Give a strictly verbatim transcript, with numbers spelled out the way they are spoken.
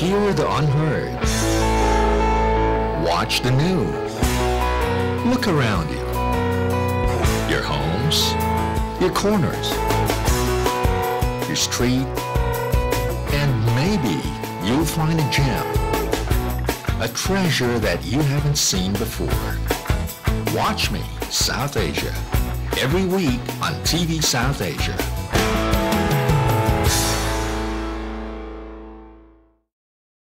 Hear the unheard. Watch the news. Look around you. Your homes, your corners, your street, and maybe you'll find a gem, a treasure that you haven't seen before. Watch me, South Asia, every week on T V Southasia.